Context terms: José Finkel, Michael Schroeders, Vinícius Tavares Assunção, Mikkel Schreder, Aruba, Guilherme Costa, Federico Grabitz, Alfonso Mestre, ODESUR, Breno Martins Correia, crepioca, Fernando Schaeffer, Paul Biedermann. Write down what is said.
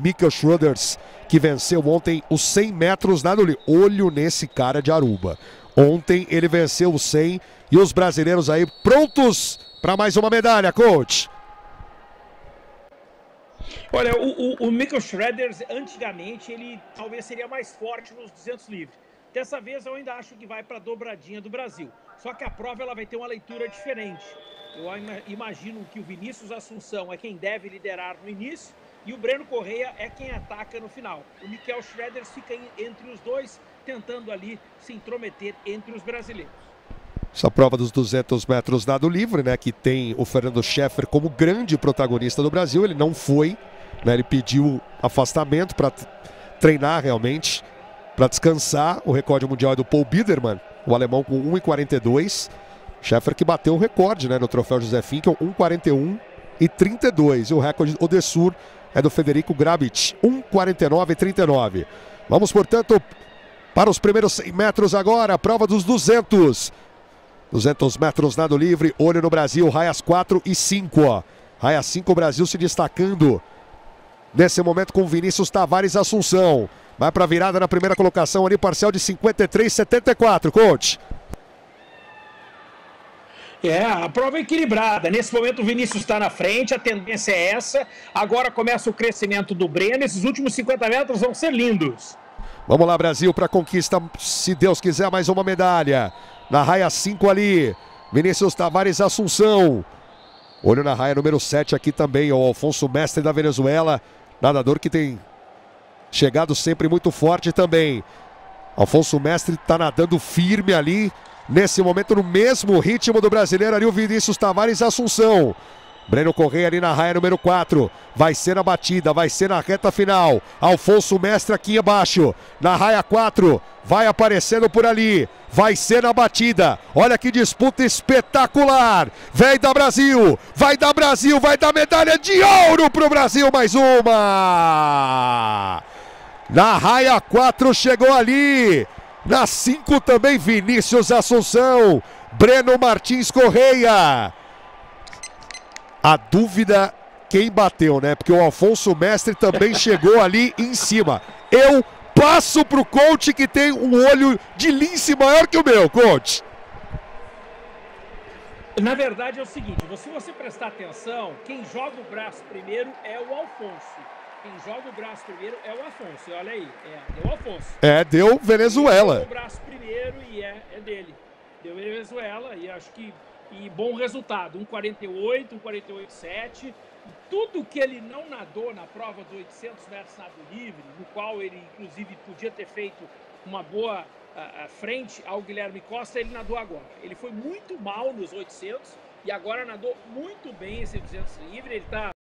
Michael Schroeders, que venceu ontem os 100 metros nado livre. Olho nesse cara de Aruba. Ontem ele venceu os 100 e os brasileiros aí prontos para mais uma medalha, coach. Olha, o Mikkel Schreder, antigamente, ele talvez seria mais forte nos 200 livres. Dessa vez, eu ainda acho que vai para a dobradinha do Brasil. Só que a prova ela vai ter uma leitura diferente. Eu imagino que o Vinícius Assunção é quem deve liderar no início e o Breno Correia é quem ataca no final. O Mikkel Schreder fica entre os dois, tentando ali se intrometer entre os brasileiros. Essa prova dos 200 metros nado livre, né, que tem o Fernando Schaeffer como grande protagonista do Brasil. Ele não foi, né, ele pediu afastamento para treinar realmente, para descansar. O recorde mundial é do Paul Biedermann, o alemão, com 1,42. Schaeffer que bateu o recorde, né, no troféu José Finkel, 1,41,32. E o recorde ODESUR é do Federico Grabitz, 1,49,39. Vamos, portanto, para os primeiros 100 metros agora, a prova dos 200. 200 metros nado livre, olho no Brasil, raias 4 e 5. Ó. Raia 5, o Brasil se destacando nesse momento com Vinícius Tavares Assunção. Vai para a virada na primeira colocação ali, parcial de 53,74, coach. É, a prova é equilibrada. Nesse momento o Vinícius está na frente, a tendência é essa. Agora começa o crescimento do Breno, esses últimos 50 metros vão ser lindos. Vamos lá, Brasil, para a conquista, se Deus quiser, mais uma medalha. Na raia 5 ali, Vinícius Tavares Assunção. Olho na raia número 7 aqui também, o Alfonso Mestre da Venezuela. Nadador que tem chegado sempre muito forte também. Alfonso Mestre está nadando firme ali. Nesse momento, no mesmo ritmo do brasileiro ali, o Vinícius Tavares Assunção. Breno Correia ali na raia número 4. Vai ser na batida, vai ser na reta final. Alfonso Mestre aqui abaixo. Na raia 4. Vai aparecendo por ali. Vai ser na batida. Olha que disputa espetacular. Vem da Brasil. Vai dar Brasil. Vai dar medalha de ouro pro Brasil. Mais uma. Na raia 4 chegou ali. Na 5 também Vinícius Assunção. Breno Martins Correia. A dúvida quem bateu, né? Porque o Alfonso Mestre também chegou ali em cima. Eu passo pro coach que tem um olho de lince maior que o meu, coach. Na verdade é o seguinte, se você prestar atenção, quem joga o braço primeiro é o Alfonso. Quem joga o braço primeiro é o Alfonso. Olha aí, é o Alfonso. É, deu Venezuela. Quem joga o braço primeiro e é dele. Deu Venezuela e acho que... E bom resultado, 1,48, 1,48,7. Tudo que ele não nadou na prova dos 800 metros nado livre, no qual ele, inclusive, podia ter feito uma boa frente ao Guilherme Costa, ele nadou agora. Ele foi muito mal nos 800 e agora nadou muito bem esse 200 livre. Ele está...